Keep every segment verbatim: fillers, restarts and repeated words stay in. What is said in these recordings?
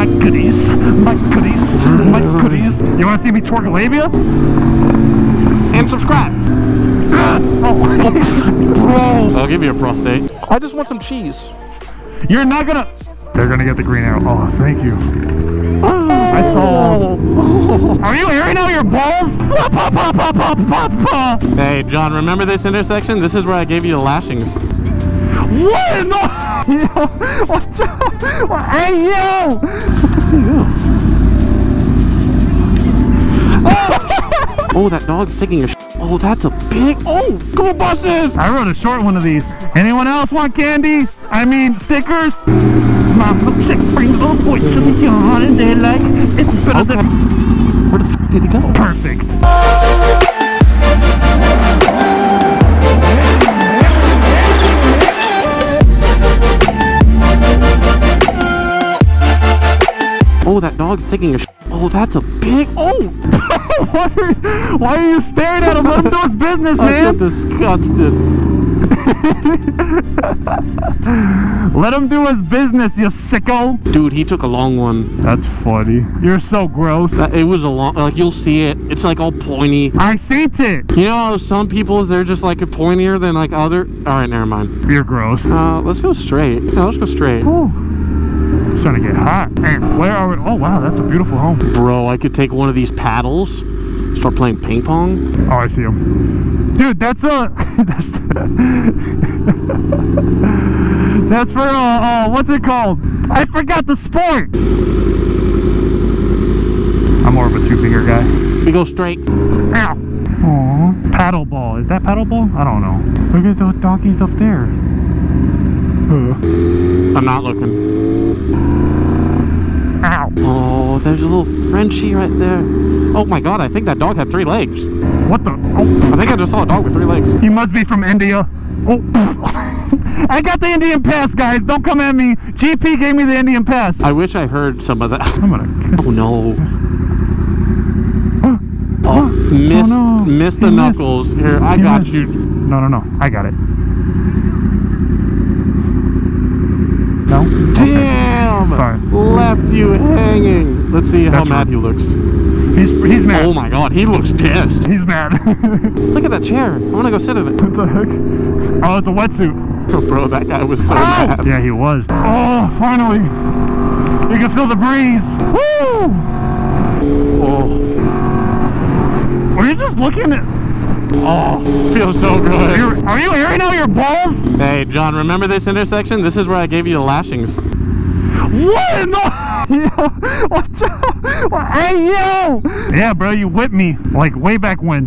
my goodies, my goodies, my goodies. You want to see me twerk a labia? And subscribe. Oh, bro. I'll give you a prostate. I just want some cheese. You're not gonna. They're gonna get the green arrow. Oh, thank you. Oh. I saw. Are you airing out your balls? Hey, John, remember this intersection? This is where I gave you the lashings. What in the? Yo, watch out! Hey, yo! Oh. Oh, that dog's taking a sh. Oh, that's a big. Oh, go buses! I rode a short one of these. Anyone else want candy? I mean, stickers? Mama chick brings little boys to the yard and they like it's better than. Where the f did he go? Perfect. Oh, that dog's taking a sh. Oh, that's a big. Oh! why, are you, why are you staring at a windows business, man? I'm disgusted. Let him do his business, you sicko. Dude, he took a long one. That's funny. You're so gross. That, it was a long. Like, you'll see it. It's like all pointy. I seen it. You know how some people, they're just like pointier than like other. All right, never mind. You're gross. Uh, let's go straight. No, let's go straight. Oh. Trying to get hot. And where are we? Oh wow, that's a beautiful home. Bro, I could take one of these paddles, start playing ping pong. Oh, I see him. Dude, that's a that's that's for uh, uh what's it called? I forgot the sport. I'm more of a two-finger guy. We go straight. Ow. Aww. Paddle ball. Is that paddle ball? I don't know. Look at those donkeys up there. Uh. I'm not looking. Ow. Oh, there's a little Frenchie right there. Oh my god, I think that dog had three legs. What the? Oh. I think I just saw a dog with three legs. He must be from India. Oh. I got the Indian pass, guys. Don't come at me. G P gave me the Indian pass. I wish I heard some of that. I'm gonna. Oh no. Oh, missed, oh, no. Missed the he knuckles. Missed. Here, I he got missed. You. No, no, no. I got it. No? Damn! Okay. Left you hanging. Let's see that's how mad right. He looks. He's, he's mad. Oh my god, he looks pissed. He's mad. Look at that chair. I want to go sit in it. What the heck? Oh, it's a wetsuit. Oh, bro, that guy was so oh! mad. Yeah, he was. Oh, finally. You can feel the breeze. Woo! Oh. Were you just looking at... Oh, feels so good. Are you, are you airing out your balls? Hey, John, remember this intersection? This is where I gave you the lashings. What in the? Watch out. Hey, yo! Yeah, bro, you whipped me. Like, way back when.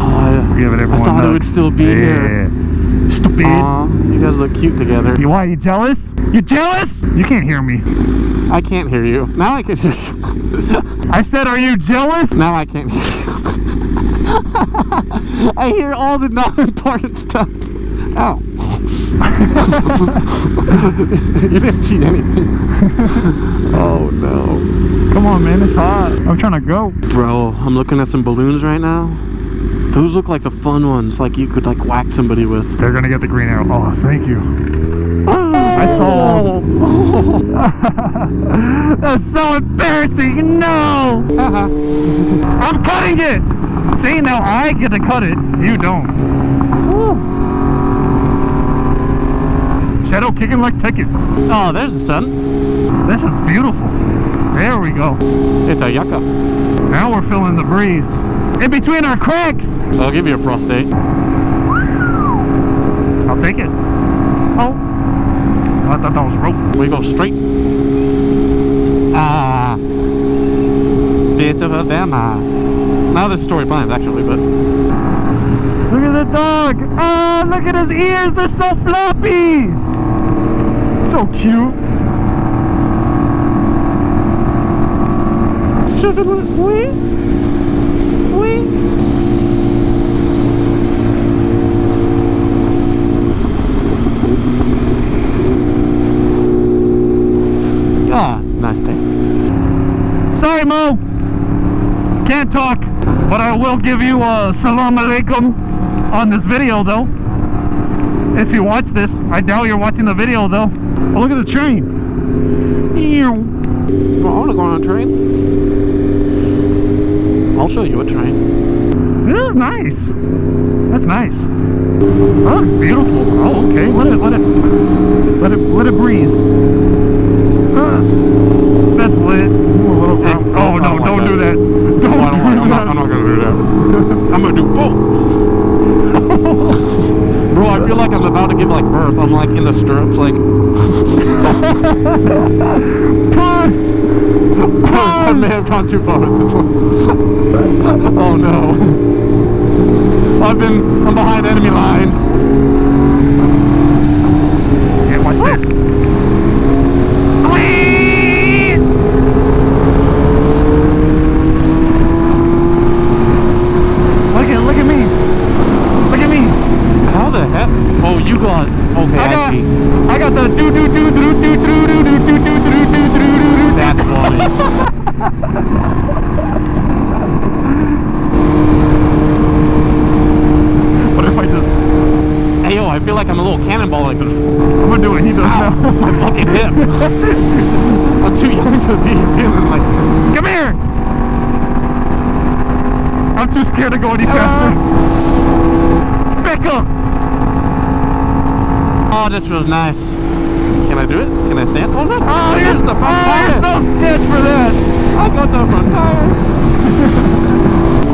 Uh, we'll give it everyone I thought nugs. It would still be yeah. Here. Stupid. Aw, you guys look cute together. You why? You jealous? You jealous? You can't hear me. I can't hear you. Now I can hear you. I said, are you jealous? Now I can't hear you. I hear all the non-important stuff. Ow. You didn't see anything. Oh no. Come on, man, it's hot. I'm trying to go. Bro, I'm looking at some balloons right now. Those look like the fun ones, like you could like whack somebody with. They're gonna get the green arrow. Oh, thank you. Oh. I saw. Oh. That's so embarrassing. No. I'm cutting it. See, now I get to cut it. You don't. Ooh. Shadow kicking like ticket. Oh, there's the sun. This is beautiful. There we go. It's a yucca. Now we're feeling the breeze. In between our cracks. I'll give you a prostate. I'll take it. Oh. I thought that was rope. We go straight. Ah. Bit of a dilemma. Now this story blind actually, but. Look at the dog. Ah, oh, look at his ears. They're so floppy. So cute. Wee. Wee. Sorry, Mo. Can't talk, but I will give you a salam alaikum on this video, though. If you watch this, I doubt you're watching the video, though. Oh, look at the train. was going on a train. I'll show you a train. This is nice. That's nice. Oh, it's beautiful. Oh, okay. Let it, let it, let it, let it breathe. Huh. That's lit. Ooh, a little hey, oh no! Don't, don't do that. Don't do that. I'm not gonna do that. I'm gonna do both. Bro, I feel like I'm about to give like birth. I'm like in the stirrups, like. Puss. Puss. I may have gone too far with this one. Oh no! I've been. I'm behind enemy lines. Yeah, watch this. I'm too young to be feeling like this. Come here! I'm too scared to go any faster. Uh, Back up! Oh, this was nice. Can I do it? Can I stand? Oh, no. Oh, here's the front tire. I'm so scared for that. I got the front tire.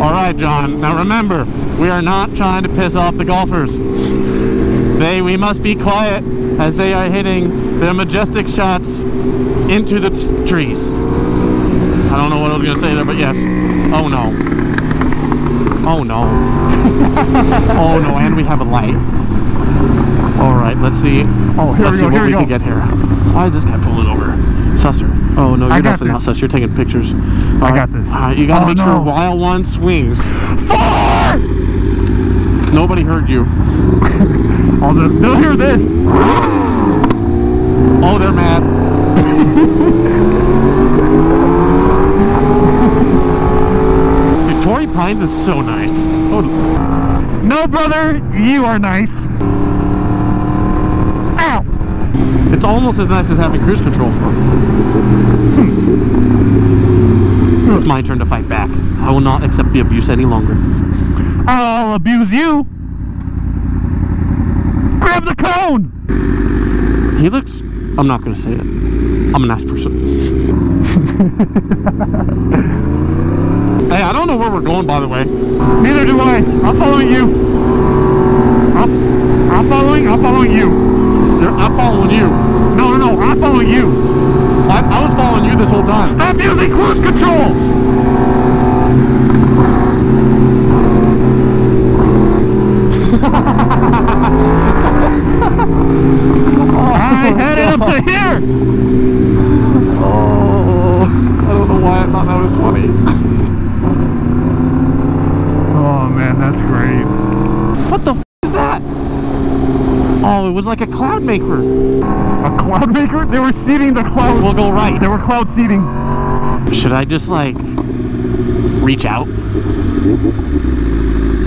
All right, John. Now remember, we are not trying to piss off the golfers. They, we must be quiet as they are hitting their majestic shots into the trees. I don't know what I was gonna say there, but yes. Oh no. Oh no. Oh no, and we have a light. All right, let's see. Oh, here let's we go, see what we, we can get here. Why is this guy pulling over? Susser. Oh no, you're definitely this. Not Susser. You're taking pictures. All I right. got this. Uh, you gotta oh, make no. sure while one swings. Four! Nobody heard you. All the, they'll hear this. Oh, they're mad. Dude, Torrey Pines is so nice. Oh. No, brother, you are nice. Ow! It's almost as nice as having cruise control. Hmm. It's my turn to fight back. I will not accept the abuse any longer. I'll abuse you. Grab the cone! He looks... I'm not going to say it. I'm a nice person. Hey, I don't know where we're going, by the way. Neither do I. I'm following you. I'm, I'm following... I'm following you. You're, I'm following you. No, no, no. I'm following you. I, I was following you this whole time. Stop using cruise control! I headed up to here! Oh, I don't know why I thought that was funny. Oh man, that's great. What the f is that? Oh, it was like a cloud maker. A cloud maker? They were seeding the clouds. We'll go right. They were cloud seeding. Should I just like reach out?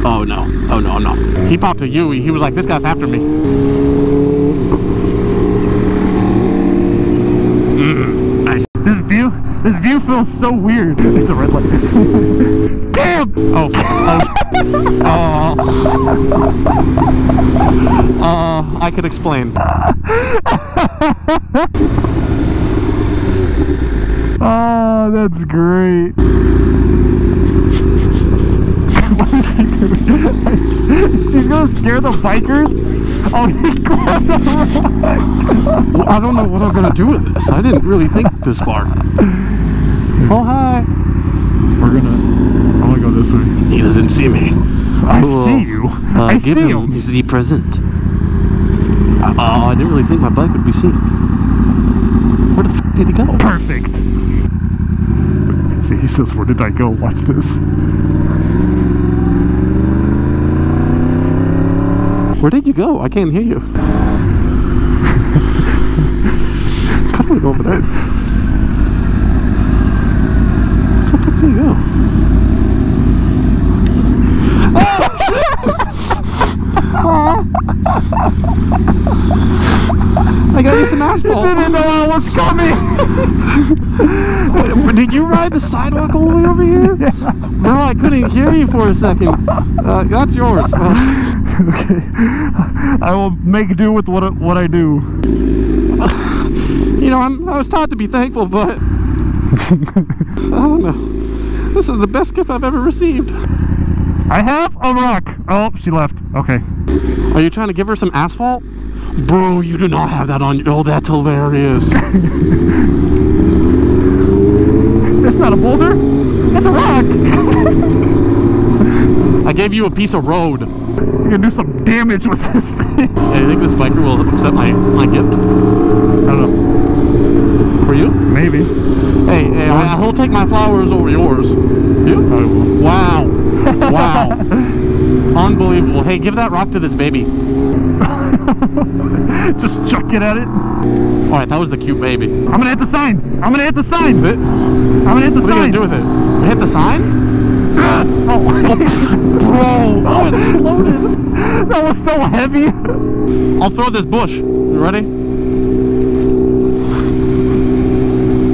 Oh no, oh no, no. He popped a U I. He was like, this guy's after me. Mm, nice. This view, this view feels so weird. It's a red light. Damn! Oh, oh. Uh, uh, I could explain. Oh, that's great. He's gonna scare the bikers. Oh, he grabbed the rock. Well, I don't know what I'm gonna do with this. I didn't really think this far. Oh hi. We're gonna. I'm gonna go this way. He doesn't see me. I will, see you. Uh, I give see him. Is he present? Oh, uh, I didn't really think my bike would be seen. Where the f did he go? Perfect. See, he says, "Where did I go?" Watch this. Where did you go? I can't hear you. How do we go over there? Where the fuck did you go? Oh shit! I got you some asphalt. You didn't know I was coming. Did you ride the sidewalk all the way over here? Yeah. No, I couldn't hear you for a second. Uh, that's yours. Okay. I will make do with what, what I do. You know, I'm, I was taught to be thankful, but... I don't know. This is the best gift I've ever received. I have a rock. Oh, she left. Okay. Are you trying to give her some asphalt? Bro, you do not have that on you. Oh, that's hilarious. That's not a boulder. That's a rock. I gave you a piece of road. You can do some damage with this thing. Hey, I think this biker will accept my, my gift. I don't know. For you? Maybe. Hey, hey, I, he'll take my flowers over yours. You? I will. Wow. Wow. Unbelievable. Hey, give that rock to this baby. Just chucking at it. Alright, that was the cute baby. I'm gonna hit the sign. I'm gonna hit the sign. It? I'm gonna hit the what sign. What are you gonna do with it? Hit the sign? Oh. Bro. Oh, it exploded. That was so heavy. I'll throw this bush. You ready?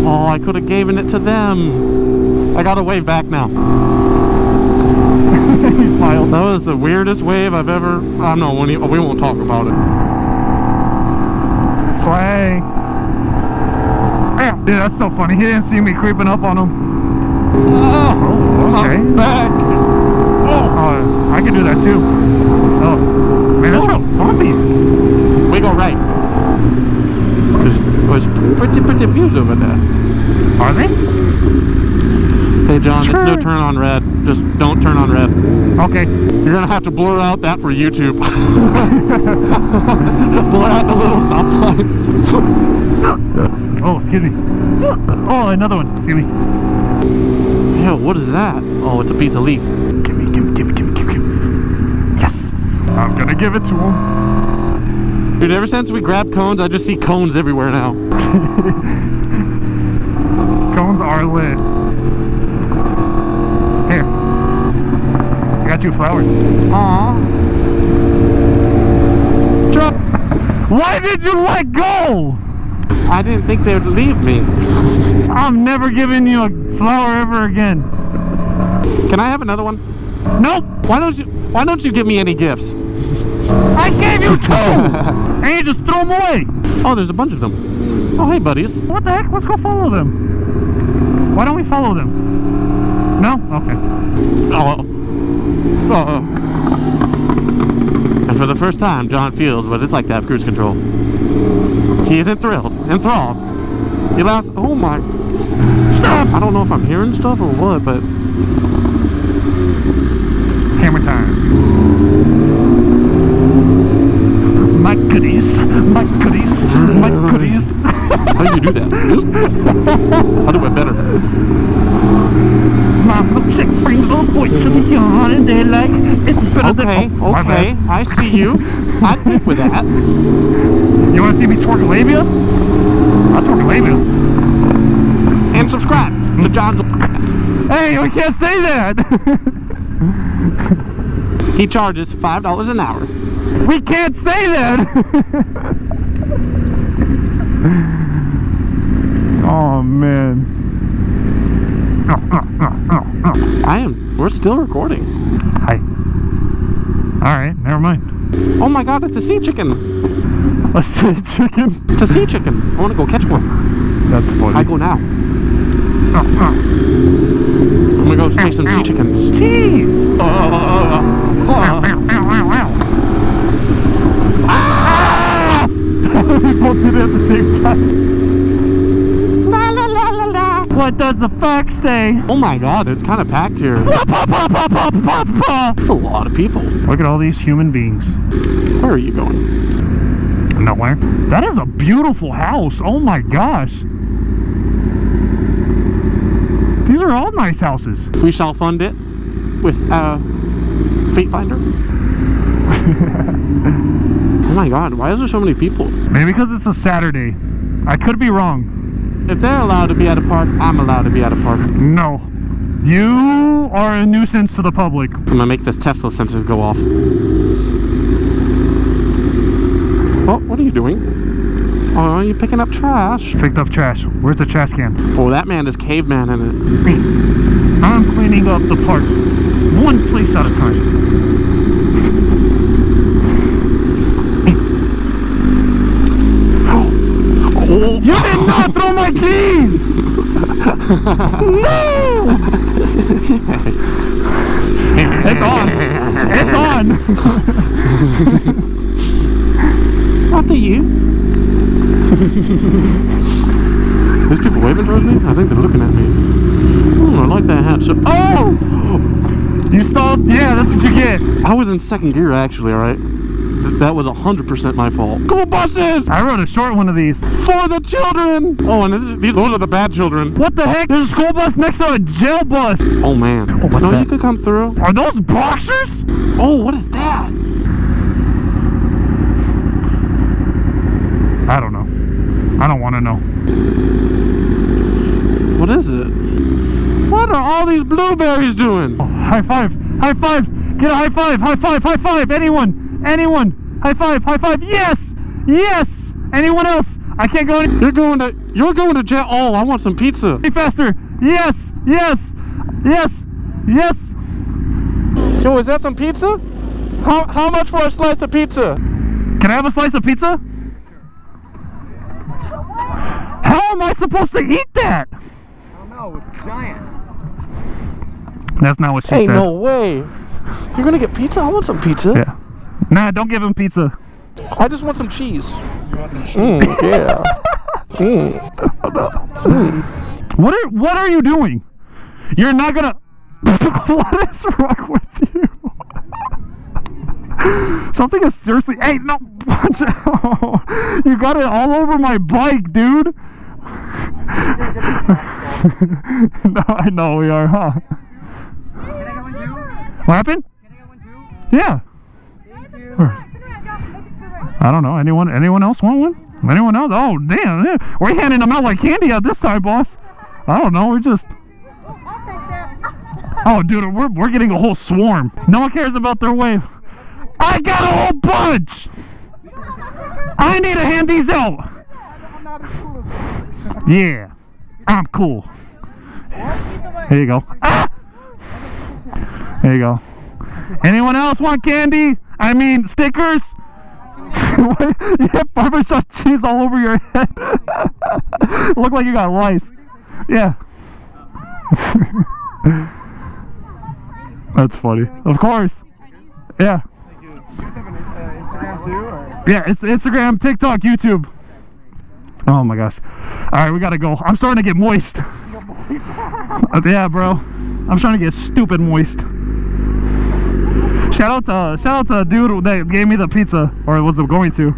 Oh, I could have given it to them. I gotta wave back now. He smiled. That was the weirdest wave I've ever. I don't know. We won't talk about it. Slay. Dude, that's so funny. He didn't see me creeping up on him. Oh, oh okay. I'm back. Oh. Uh, I can do that too. Oh, man, that's oh. real bumpy. We go right. There's, there's pretty, pretty views over there. Are they? Hey, John, sure. It's no turn on red. Just don't turn on red. Okay. You're gonna have to blur out that for YouTube. Blur out the little stop sign. Oh, excuse me. Oh, another one. Excuse me. Yo, what is that? Oh, it's a piece of leaf. Give me, give me, give me, give me, give me. Yes. I'm gonna give it to him. Dude, ever since we grabbed cones, I just see cones everywhere now. Cones are lit. Two flowers. Aww. Drop. Why did you let go? I didn't think they would leave me. I'm never giving you a flower ever again. Can I have another one? Nope. Why don't you? Why don't you give me any gifts? I gave you two, and you just threw them away. Oh, there's a bunch of them. Oh, hey, buddies. What the heck? Let's go follow them. Why don't we follow them? No. Okay. Oh. Uh-oh. And for the first time, John feels what it's like to have cruise control. He isn't thrilled, enthralled. He laughs. Oh my! Stop! I don't know if I'm hearing stuff or what, but camera time. My goodies, my goodies, my goodies. How do you do that? I'll do it better. Mama chick brings little boys to the yard and they like it's better okay, than oh, okay, okay, I see you. I'd pick with that. You wanna see me twerk labia? I'll twerk labia. And subscribe to John's. Hey, we can't say that! He charges five dollars an hour. We can't say that! Oh man. Oh, oh, oh, oh, oh. I am. We're still recording. Hi. Alright, never mind. Oh my god, it's a sea chicken. A sea chicken? It's a sea chicken. I want to go catch one. That's funny. I go now. Oh, oh. I'm going to go take some ow, sea chickens. Jeez! Oh, oh, oh, oh. Ow, ow, ow, ow, ow. Ah! We both did it at the same time. What does the fuck say? Oh my god, it's kind of packed here. That's a lot of people. Look at all these human beings. Where are you going? Nowhere. That is a beautiful house. Oh my gosh. These are all nice houses. We shall fund it with a uh, Fate Finder. Oh my god, why is there so many people? Maybe because it's a Saturday. I could be wrong. If they're allowed to be at a park, I'm allowed to be at a park. No. You are a nuisance to the public. I'm gonna make this Tesla sensor go off. Oh, what are you doing? Oh, you're picking up trash. Picked up trash. Where's the trash can? Oh, that man is caveman in it. Me. I'm cleaning up the park one place at a time. Oh. You did not throw my keys! No! It's on. It's on. After you. These people waving towards me? I think they're looking at me. Oh, I like that hat. So oh! You stalled? Yeah, that's what you get. I was in second gear, actually, all right? Th that was one hundred percent my fault. Cool buses! I rode a short one of these. For the children! Oh, and this, these those are the bad children. What the heck? There's a school bus next to a jail bus. Oh, man. Oh, what's no, that? You could come through. Are those boxers? Oh, what is that? I don't know. I don't want to know. What is it? What are all these blueberries doing? Oh, high five! High five! Get a high five! High five! High five! Anyone! Anyone! High five! High five! Yes! Yes! Anyone else? I can't go. You're going to. You're going to jail. Oh, I want some pizza. Be faster! Yes! Yes! Yes! Yes! Yo, is that some pizza? How how much for a slice of pizza? Can I have a slice of pizza? How am I supposed to eat that? I don't know, it's giant. That's not what she hey, said. Hey, no way. You're gonna get pizza? I want some pizza. Yeah. Nah, don't give him pizza. I just want some cheese. You want some cheese? Mm, yeah. mm. Oh, no. mm. What are What are you doing? You're not gonna. What is wrong with you? Something is seriously. Hey, no. Watch out. You got it all over my bike, dude. No, I know we are, huh? Can I get one too? What happened? Can I get one too? Yeah. Thank you. I don't know. Anyone? Anyone else want one? Anyone else? Oh, damn! We're handing them out like candy out this time, boss. I don't know. We're just. Oh, dude, we're we're getting a whole swarm. No one cares about their wave. I got a whole bunch. I need to hand these out. Yeah, I'm cool. Here you go. Ah! There you go. Anyone else want candy? I mean stickers? You have barbershop cheese all over your head. Look like you got rice. Yeah. That's funny. Of course. Yeah. Instagram too? Or? Yeah, it's Instagram, TikTok, YouTube. Oh my gosh. Alright, we gotta go. I'm starting to get moist. Yeah, bro. I'm starting to get stupid moist. Shout out to shout out to the dude that gave me the pizza, or was going to.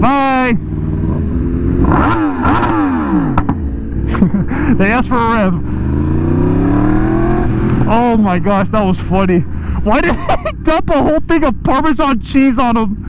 Bye! They asked for a rev. Oh my gosh, that was funny. Why did he dump a whole thing of Parmesan cheese on him?